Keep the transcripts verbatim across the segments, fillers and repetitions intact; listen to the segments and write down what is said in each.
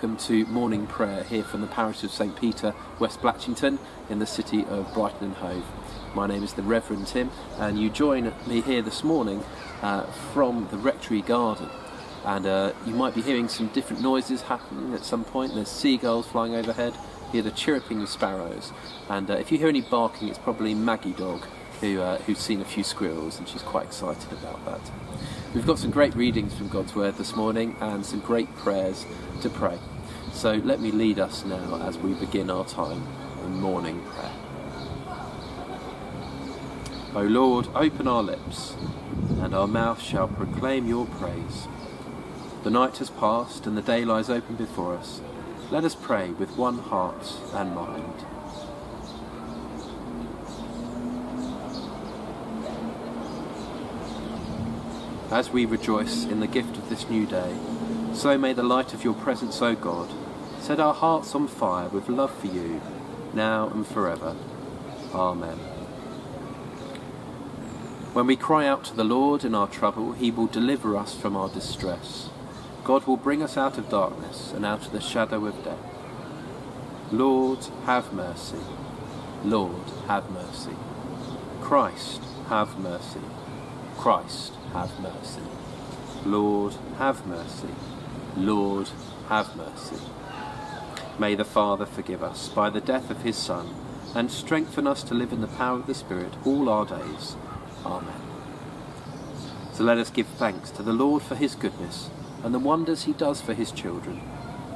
welcome to morning prayer here from the parish of St Peter, West Blatchington, in the city of Brighton and Hove. My name is the Reverend Tim, and you join me here this morning uh, from the rectory garden. And uh, you might be hearing some different noises happening at some point. There's seagulls flying overhead, you hear the chirruping of sparrows, and uh, if you hear any barking, it's probably Maggie Dog, who, uh, who's seen a few squirrels, and she's quite excited about that. We've got some great readings from God's Word this morning and some great prayers to pray. So let me lead us now as we begin our time in morning prayer. O Lord, open our lips, and our mouth shall proclaim your praise. The night has passed and the day lies open before us. Let us pray with one heart and mind. As we rejoice in the gift of this new day, so may the light of your presence, O God, set our hearts on fire with love for you, now and forever. Amen. When we cry out to the Lord in our trouble, he will deliver us from our distress. God will bring us out of darkness and out of the shadow of death. Lord, have mercy. Lord, have mercy. Christ, have mercy. Christ, have mercy. Lord, have mercy. Lord, have mercy. May the Father forgive us by the death of his Son, and strengthen us to live in the power of the Spirit all our days. Amen. So let us give thanks to the Lord for his goodness, and the wonders he does for his children.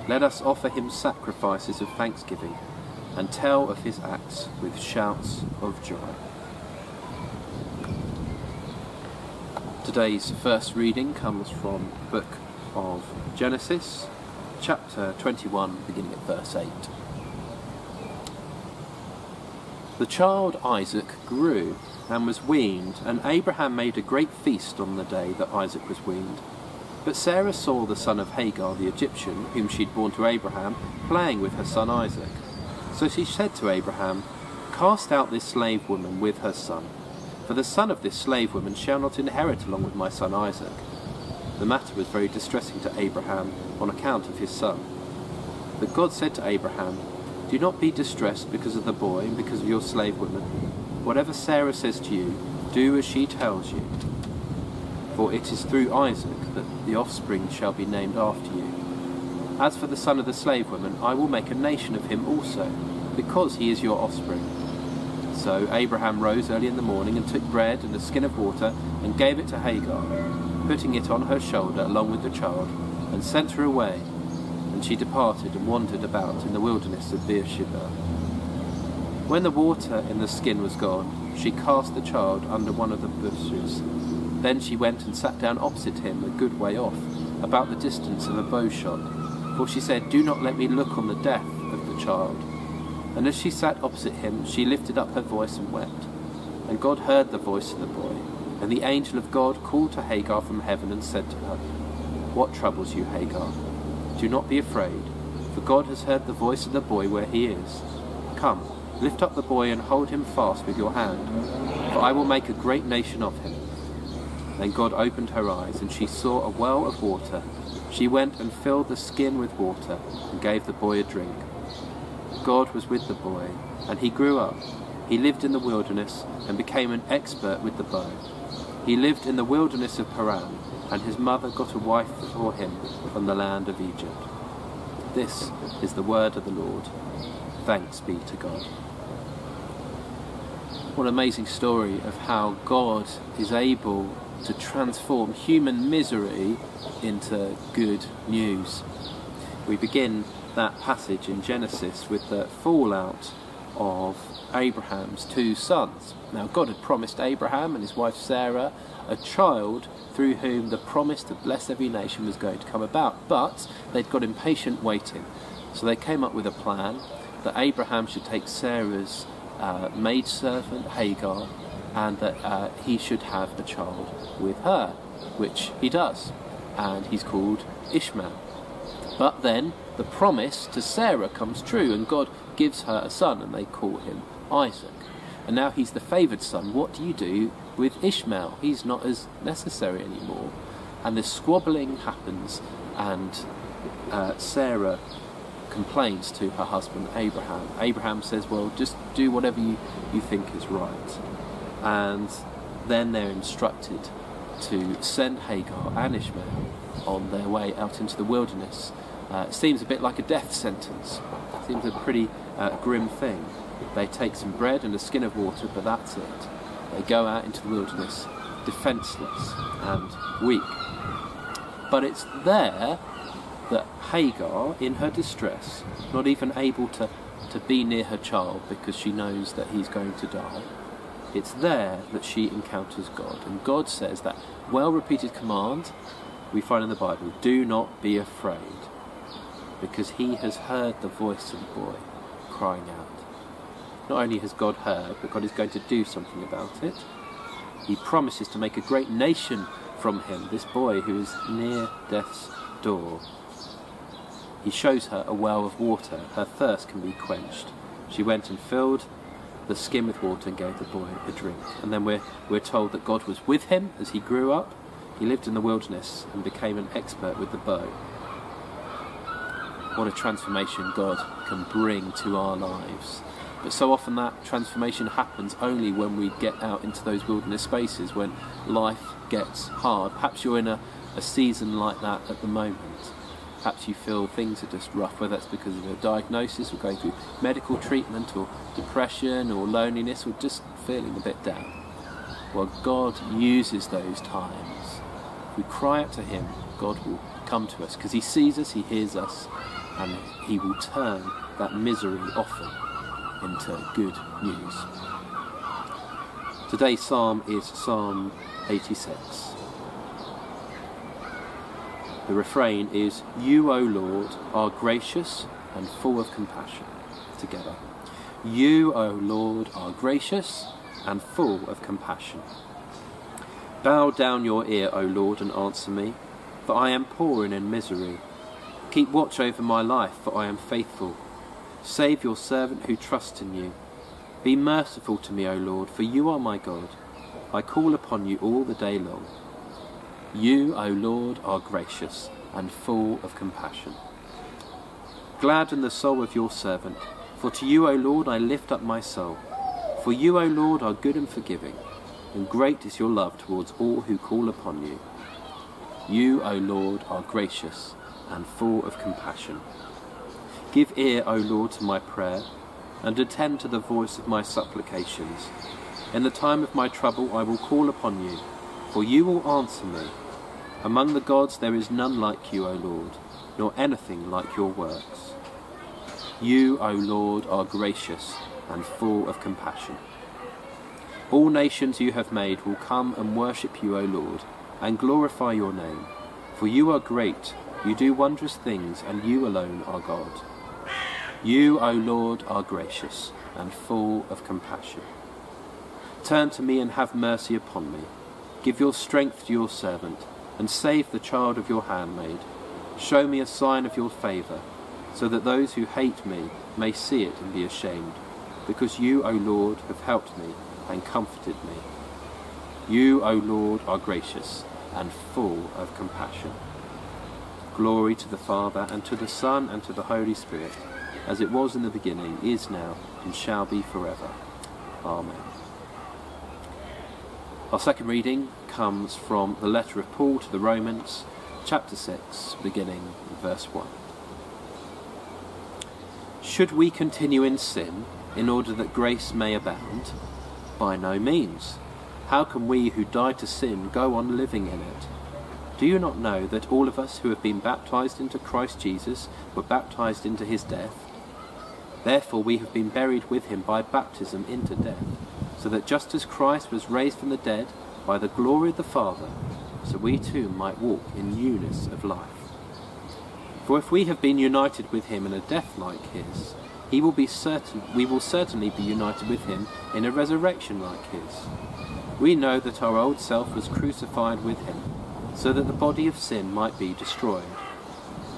Let us offer him sacrifices of thanksgiving, and tell of his acts with shouts of joy. Today's first reading comes from the book of Genesis, chapter twenty-one, beginning at verse eight. The child Isaac grew and was weaned, and Abraham made a great feast on the day that Isaac was weaned. But Sarah saw the son of Hagar the Egyptian, whom she'd borne to Abraham, playing with her son Isaac. So she said to Abraham, "Cast out this slave woman with her son, for the son of this slave woman shall not inherit along with my son Isaac." The matter was very distressing to Abraham on account of his son. But God said to Abraham, "Do not be distressed because of the boy and because of your slave woman. Whatever Sarah says to you, do as she tells you. For it is through Isaac that the offspring shall be named after you. As for the son of the slave woman, I will make a nation of him also, because he is your offspring." So Abraham rose early in the morning and took bread and a skin of water and gave it to Hagar, putting it on her shoulder along with the child, and sent her away. And she departed and wandered about in the wilderness of Beersheba. When the water in the skin was gone, she cast the child under one of the bushes. Then she went and sat down opposite him a good way off, about the distance of a bowshot, for she said, "Do not let me look on the death of the child." And as she sat opposite him, she lifted up her voice and wept. And God heard the voice of the boy, and the angel of God called to Hagar from heaven and said to her, "What troubles you, Hagar? Do not be afraid, for God has heard the voice of the boy where he is. Come, lift up the boy and hold him fast with your hand, for I will make a great nation of him." Then God opened her eyes, and she saw a well of water. She went and filled the skin with water, and gave the boy a drink. God was with the boy, and he grew up. He lived in the wilderness and became an expert with the bow. He lived in the wilderness of Paran, and his mother got a wife for him from the land of Egypt. This is the word of the Lord. Thanks be to God. What an amazing story of how God is able to transform human misery into good news. We begin that passage in Genesis with the fallout of Abraham's two sons. Now, God had promised Abraham and his wife Sarah a child through whom the promise to bless every nation was going to come about, but they'd got impatient waiting. So they came up with a plan that Abraham should take Sarah's uh, maidservant Hagar, and that uh, he should have a child with her, which he does, and he's called Ishmael. But then the promise to Sarah comes true, and God gives her a son, and they call him Isaac. And now he's the favoured son. What do you do with Ishmael? He's not as necessary anymore. And this squabbling happens, and uh, Sarah complains to her husband Abraham. Abraham says, well, just do whatever you, you think is right. And then they're instructed to send Hagar and Ishmael on their way out into the wilderness. Uh, it seems a bit like a death sentence. It seems a pretty uh, grim thing. They take some bread and a skin of water, but that's it. They go out into the wilderness, defenceless and weak. But it's there that Hagar, in her distress, not even able to, to be near her child because she knows that he's going to die, it's there that she encounters God. And God says that well-repeated command we find in the Bible, do not be afraid, because he has heard the voice of the boy crying out. Not only has God heard, but God is going to do something about it. He promises to make a great nation from him, this boy who is near death's door. He shows her a well of water. Her thirst can be quenched. She went and filled the skin with water and gave the boy a drink. And then we're, we're told that God was with him as he grew up. He lived in the wilderness and became an expert with the bow. What a transformation God can bring to our lives. But so often that transformation happens only when we get out into those wilderness spaces, when life gets hard. Perhaps you're in a, a season like that at the moment. Perhaps you feel things are just rough, whether that's because of a diagnosis or going through medical treatment or depression or loneliness or just feeling a bit down. Well, God uses those times. If we cry out to him, God will come to us because he sees us, he hears us, and he will turn that misery often into good news. Today's psalm is Psalm eighty-six. The refrain is, you, O Lord, are gracious and full of compassion. Together. You, O Lord, are gracious and full of compassion. Bow down your ear, O Lord, and answer me, for I am poor and in misery. Keep watch over my life, for I am faithful. Save your servant who trusts in you. Be merciful to me, O Lord, for you are my God. I call upon you all the day long. You, O Lord, are gracious and full of compassion. Gladden the soul of your servant, for to you, O Lord, I lift up my soul. For you, O Lord, are good and forgiving, and great is your love towards all who call upon you. You, O Lord, are gracious and full of compassion. Give ear, O Lord, to my prayer, and attend to the voice of my supplications. In the time of my trouble I will call upon you, for you will answer me. Among the gods there is none like you, O Lord, nor anything like your works. You, O Lord, are gracious and full of compassion. All nations you have made will come and worship you, O Lord, and glorify your name. For you are great, you do wondrous things, and you alone are God. You, O Lord, are gracious and full of compassion. Turn to me and have mercy upon me. Give your strength to your servant, and save the child of your handmaid. Show me a sign of your favour, so that those who hate me may see it and be ashamed, because you, O Lord, have helped me and comforted me. You, O Lord, are gracious and full of compassion. Glory to the Father, and to the Son, and to the Holy Spirit, as it was in the beginning, is now, and shall be forever. Amen. Our second reading comes from the letter of Paul to the Romans, chapter six, beginning verse one. Should we continue in sin in order that grace may abound? By no means. How can we who died to sin go on living in it? Do you not know that all of us who have been baptized into Christ Jesus were baptized into his death? Therefore we have been buried with him by baptism into death, so that just as Christ was raised from the dead by the glory of the Father, so we too might walk in newness of life. For if we have been united with him in a death like his, he will be certain, we will certainly be united with him in a resurrection like his. We know that our old self was crucified with him, so that the body of sin might be destroyed,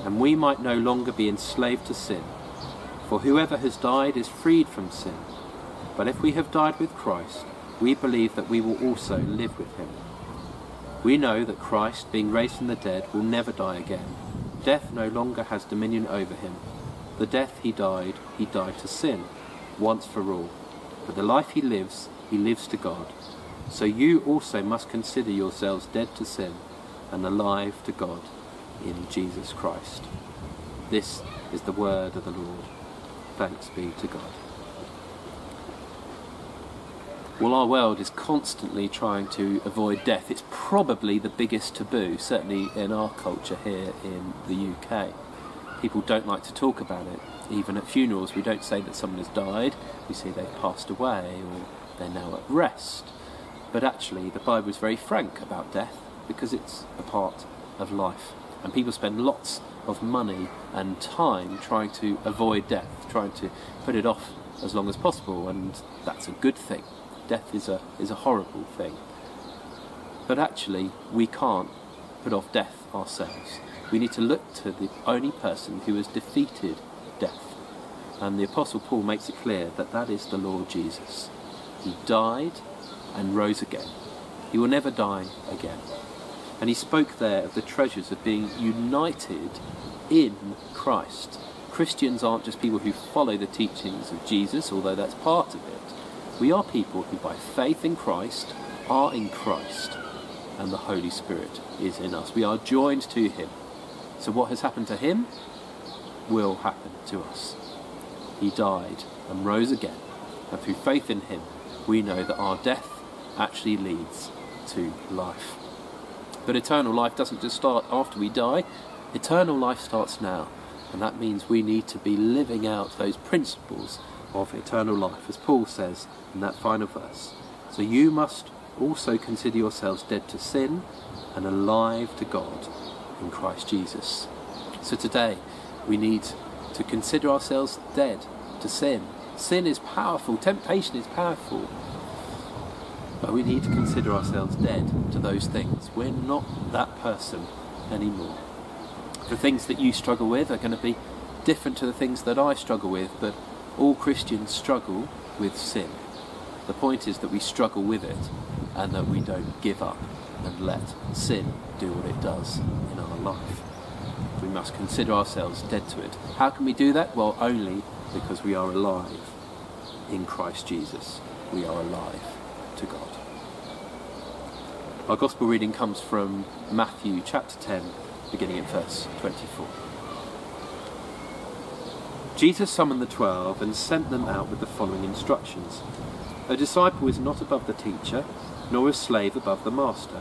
and we might no longer be enslaved to sin. For whoever has died is freed from sin. But if we have died with Christ, we believe that we will also live with him. We know that Christ, being raised from the dead, will never die again. Death no longer has dominion over him. The death he died, he died to sin, once for all. But the life he lives, he lives to God. So you also must consider yourselves dead to sin and alive to God in Jesus Christ. This is the word of the Lord. Thanks be to God. Well, our world is constantly trying to avoid death. It's probably the biggest taboo, certainly in our culture here in the U K. People don't like to talk about it. Even at funerals, we don't say that someone has died. We say they've passed away or they're now at rest. But actually, the Bible is very frank about death because it's a part of life. And people spend lots of money and time trying to avoid death, trying to put it off as long as possible, and that's a good thing. Death is a is a horrible thing. But actually, we can't put off death ourselves. We need to look to the only person who has defeated death. And the Apostle Paul makes it clear that that is the Lord Jesus. He died and rose again. He will never die again. And he spoke there of the treasures of being united in Christ. Christians aren't just people who follow the teachings of Jesus, although that's part of it. We are people who by faith in Christ are in Christ, and the Holy Spirit is in us. We are joined to him. So what has happened to him will happen to us. He died and rose again, and through faith in him we know that our death actually leads to life. But eternal life doesn't just start after we die. Eternal life starts now, and that means we need to be living out those principles of eternal life, as Paul says in that final verse. So you must also consider yourselves dead to sin and alive to God in Christ Jesus. So today we need to consider ourselves dead to sin. Sin is powerful, temptation is powerful, but we need to consider ourselves dead to those things. We're not that person anymore. The things that you struggle with are going to be different to the things that I struggle with, but all Christians struggle with sin. The point is that we struggle with it and that we don't give up and let sin do what it does in our life. We must consider ourselves dead to it. How can we do that? Well, only because we are alive in Christ Jesus. We are alive to God. Our Gospel reading comes from Matthew chapter ten, beginning at verse twenty-four. Jesus summoned the twelve and sent them out with the following instructions. A disciple is not above the teacher, nor a slave above the master.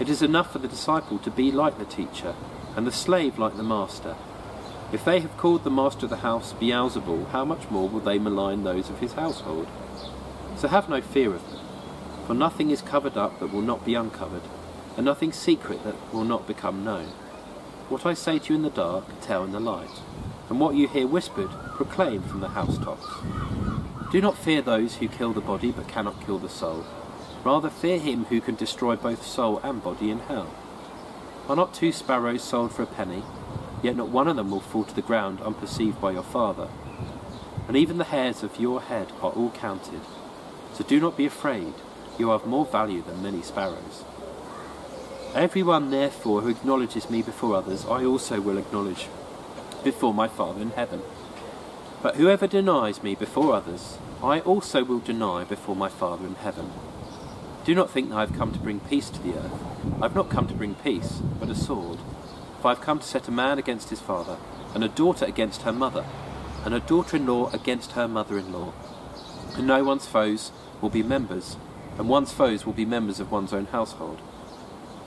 It is enough for the disciple to be like the teacher, and the slave like the master. If they have called the master of the house Beelzebul, how much more will they malign those of his household? So have no fear of them, for nothing is covered up that will not be uncovered, and nothing secret that will not become known. What I say to you in the dark, tell in the light. And what you hear whispered, proclaim from the housetops. Do not fear those who kill the body but cannot kill the soul. Rather fear him who can destroy both soul and body in hell. Are not two sparrows sold for a penny? Yet not one of them will fall to the ground unperceived by your Father. And even the hairs of your head are all counted. So do not be afraid, you are of more value than many sparrows. Everyone therefore who acknowledges me before others, I also will acknowledge before my Father in heaven. But whoever denies me before others, I also will deny before my Father in heaven. Do not think that I have come to bring peace to the earth. I have not come to bring peace, but a sword. For I have come to set a man against his father, and a daughter against her mother, and a daughter-in-law against her mother-in-law. And no one's foes will be members, and one's foes will be members of one's own household.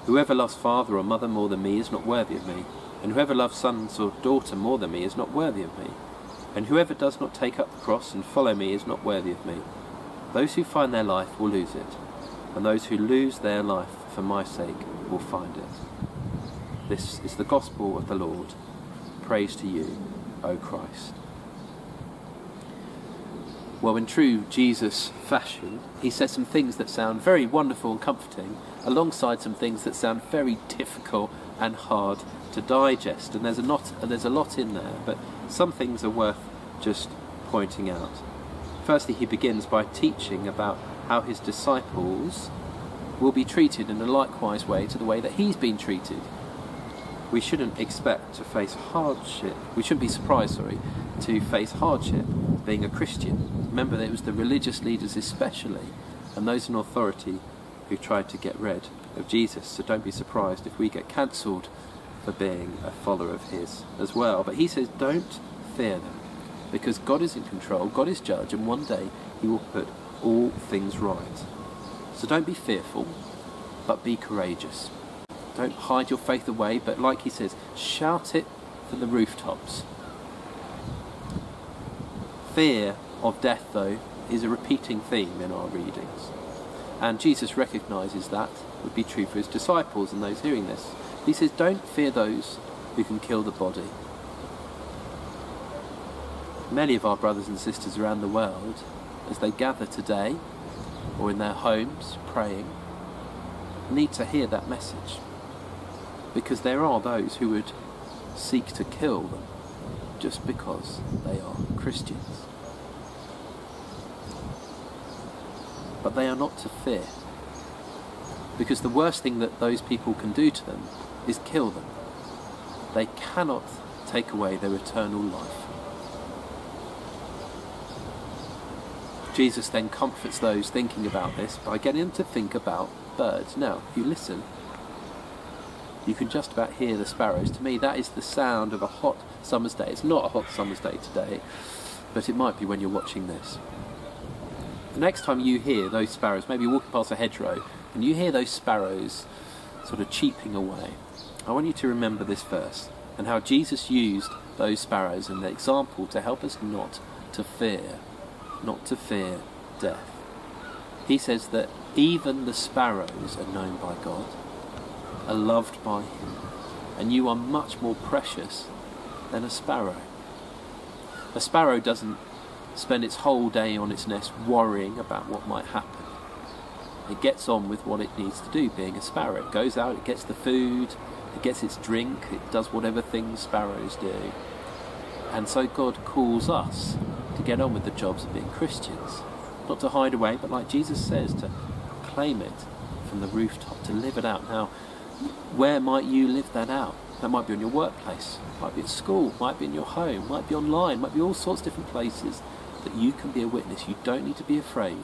Whoever loves father or mother more than me is not worthy of me. And whoever loves sons or daughter more than me is not worthy of me. And whoever does not take up the cross and follow me is not worthy of me. Those who find their life will lose it, and those who lose their life for my sake will find it. This is the gospel of the Lord. Praise to you, O Christ. Well, in true Jesus fashion, he says some things that sound very wonderful and comforting, alongside some things that sound very difficult and hard to digest. And there's a lot, there's a lot in there, but some things are worth just pointing out. Firstly, he begins by teaching about how his disciples will be treated in a likewise way to the way that he's been treated. we shouldn't expect to face hardship, we shouldn't be surprised, sorry, to face hardship being a Christian. Remember that it was the religious leaders especially, and those in authority, who tried to get rid of Jesus. So don't be surprised if we get cancelled for being a follower of his as well. But he says, don't fear them, because God is in control, God is judge, and one day he will put all things right. So don't be fearful, but be courageous. Don't hide your faith away, but like he says, shout it from the rooftops. Fear of death, though, is a repeating theme in our readings. And Jesus recognises that would be true for his disciples and those hearing this. He says, don't fear those who can kill the body. Many of our brothers and sisters around the world, as they gather today or in their homes praying, need to hear that message, because there are those who would seek to kill them just because they are Christians. But they are not to fear, because the worst thing that those people can do to them is kill them. They cannot take away their eternal life. Jesus then comforts those thinking about this by getting them to think about birds. Now, if you listen, you can just about hear the sparrows. To me, that is the sound of a hot summer's day. It's not a hot summer's day today, but it might be when you're watching this. The next time you hear those sparrows, maybe you're walking past a hedgerow, and you hear those sparrows sort of cheeping away, I want you to remember this verse, and how Jesus used those sparrows and the example to help us not to fear, not to fear death. He says that even the sparrows are known by God, are loved by him, and you are much more precious than a sparrow. A sparrow doesn't spend its whole day on its nest worrying about what might happen. It gets on with what it needs to do, being a sparrow. It goes out, it gets the food, it gets its drink, it does whatever things sparrows do. And so God calls us to get on with the jobs of being Christians. Not to hide away, but like Jesus says, to claim it from the rooftop, to live it out. Now, where might you live that out? That might be on your workplace, might be at school, might be in your home, might be online, might be all sorts of different places that you can be a witness. You don't need to be afraid.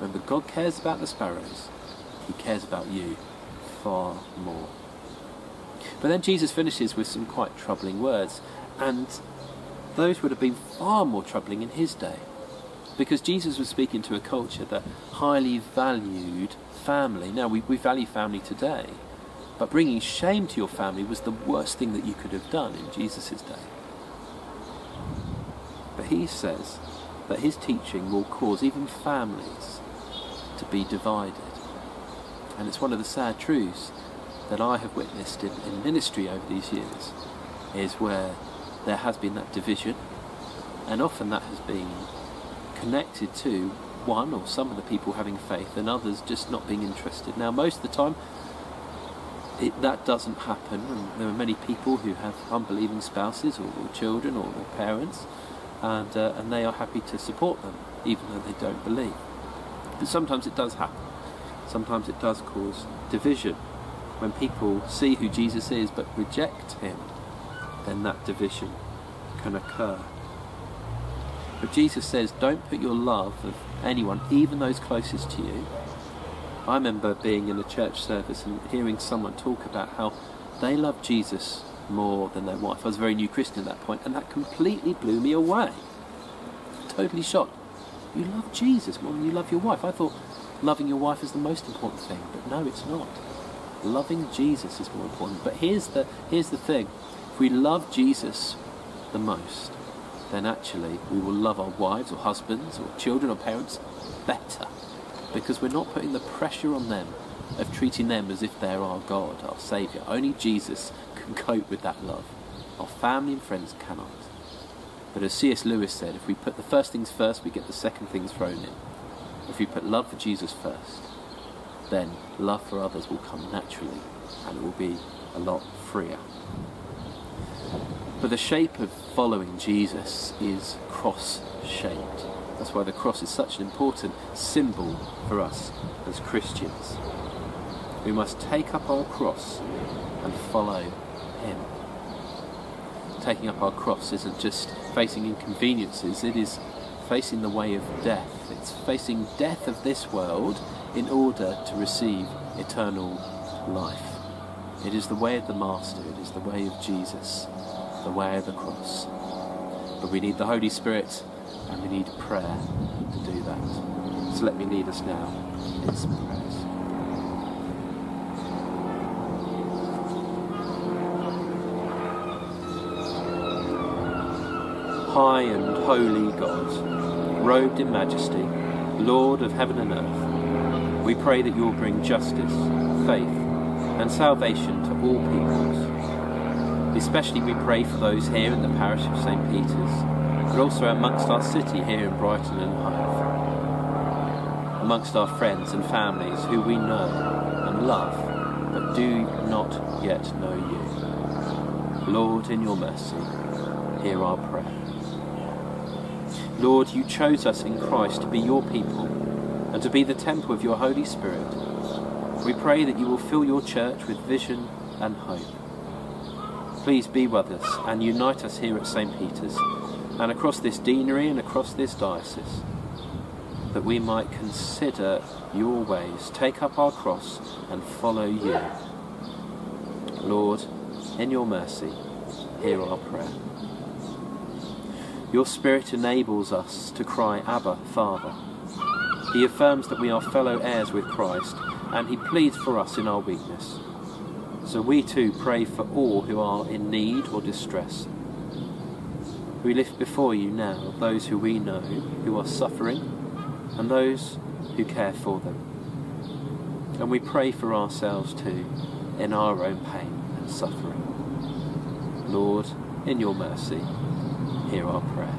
Remember, God cares about the sparrows. He cares about you far more. But then Jesus finishes with some quite troubling words, and those would have been far more troubling in his day, because Jesus was speaking to a culture that highly valued family. Now, we, we value family today, but bringing shame to your family was the worst thing that you could have done in Jesus' day. But he says that his teaching will cause even families to be divided. And it's one of the sad truths that I have witnessed in, in ministry over these years, is where there has been that division, and often that has been connected to one or some of the people having faith and others just not being interested. Now, most of the time it, that doesn't happen, and there are many people who have unbelieving spouses or, or children or, or parents, and, uh, and they are happy to support them even though they don't believe. But sometimes it does happen. Sometimes it does cause division. When people see who Jesus is but reject him, then that division can occur. But Jesus says, don't put your love of anyone, even those closest to you. I remember being in a church service and hearing someone talk about how they love Jesus more than their wife. I was a very new Christian at that point, and that completely blew me away. Totally shocked. You love Jesus more than you love your wife. I thought loving your wife is the most important thing, but no, it's not. Loving Jesus is more important. But here's the, here's the thing. If we love Jesus the most, then actually we will love our wives or husbands or children or parents better, because we're not putting the pressure on them of treating them as if they're our God, our Saviour. Only Jesus can cope with that love. Our family and friends cannot. But as C S Lewis said, if we put the first things first, we get the second things thrown in. If we put love for Jesus first, then love for others will come naturally, and it will be a lot freer. But the shape of following Jesus is cross-shaped. That's why the cross is such an important symbol for us as Christians. We must take up our cross and follow him. Taking up our cross isn't just facing inconveniences, it is facing the way of death. It's facing death of this world in order to receive eternal life. It is the way of the Master, it is the way of Jesus, the way of the cross. But we need the Holy Spirit and we need prayer to do that. So let me lead us now in some prayers. High and holy God, robed in majesty, Lord of heaven and earth, we pray that you will bring justice, faith, and salvation to all peoples. Especially we pray for those here in the parish of St Peter's, but also amongst our city here in Brighton and Hove, amongst our friends and families who we know and love, but do not yet know you. Lord, in your mercy, hear our prayer. Lord, you chose us in Christ to be your people and to be the temple of your Holy Spirit. We pray that you will fill your church with vision and hope. Please be with us and unite us here at St Peter's and across this deanery and across this diocese, that we might consider your ways, take up our cross and follow you. Lord, in your mercy, hear our prayer. Your Spirit enables us to cry, Abba, Father. He affirms that we are fellow heirs with Christ, and he pleads for us in our weakness. So we too pray for all who are in need or distress. We lift before you now those who we know who are suffering and those who care for them. And we pray for ourselves too in our own pain and suffering. Lord, in your mercy, hear our prayer.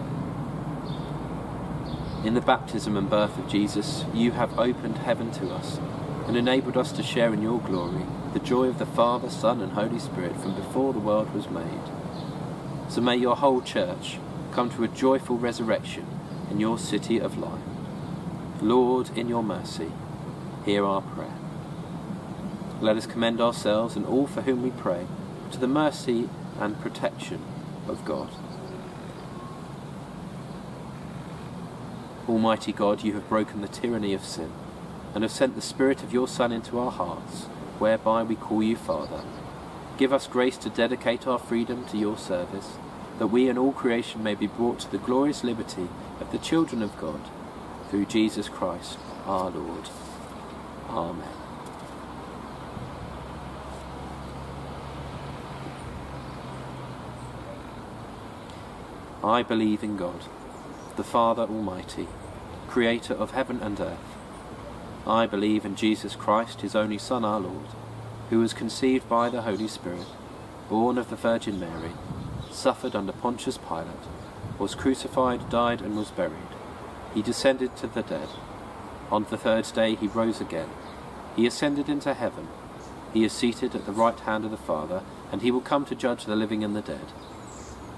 In the baptism and birth of Jesus, you have opened heaven to us and enabled us to share in your glory, the joy of the Father, Son and Holy Spirit from before the world was made. So may your whole church come to a joyful resurrection in your city of life. Lord, in your mercy, hear our prayer. Let us commend ourselves and all for whom we pray to the mercy and protection of God. Almighty God, you have broken the tyranny of sin and have sent the Spirit of your Son into our hearts, whereby we call you Father. Give us grace to dedicate our freedom to your service, that we and all creation may be brought to the glorious liberty of the children of God, through Jesus Christ our Lord. Amen. I believe in God, the Father Almighty, Creator of heaven and earth. I believe in Jesus Christ, his only Son, our Lord, who was conceived by the Holy Spirit, born of the Virgin Mary, suffered under Pontius Pilate, was crucified, died, and was buried. He descended to the dead. On the third day he rose again. He ascended into heaven. He is seated at the right hand of the Father, and he will come to judge the living and the dead.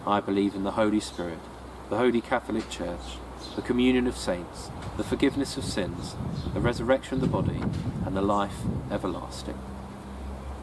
I believe in the Holy Spirit, the Holy Catholic Church, the communion of saints, the forgiveness of sins, the resurrection of the body, and the life everlasting.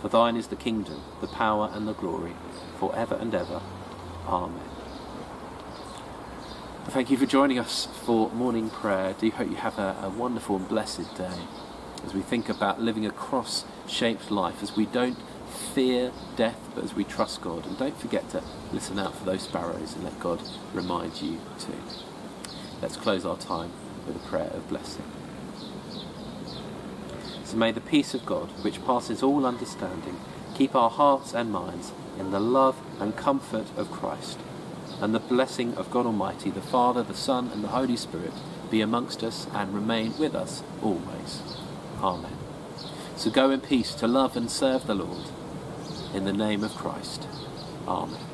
For thine is the kingdom, the power and the glory, for ever and ever. Amen. Thank you for joining us for morning prayer. I do hope you have a, a wonderful and blessed day as we think about living a cross-shaped life, as we don't fear death, but as we trust God. And don't forget to listen out for those sparrows and let God remind you too. Let's close our time with a prayer of blessing. So may the peace of God, which passes all understanding, keep our hearts and minds in the love and comfort of Christ. And the blessing of God Almighty, the Father, the Son, and the Holy Spirit be amongst us and remain with us always. Amen. So go in peace to love and serve the Lord. In the name of Christ. Amen.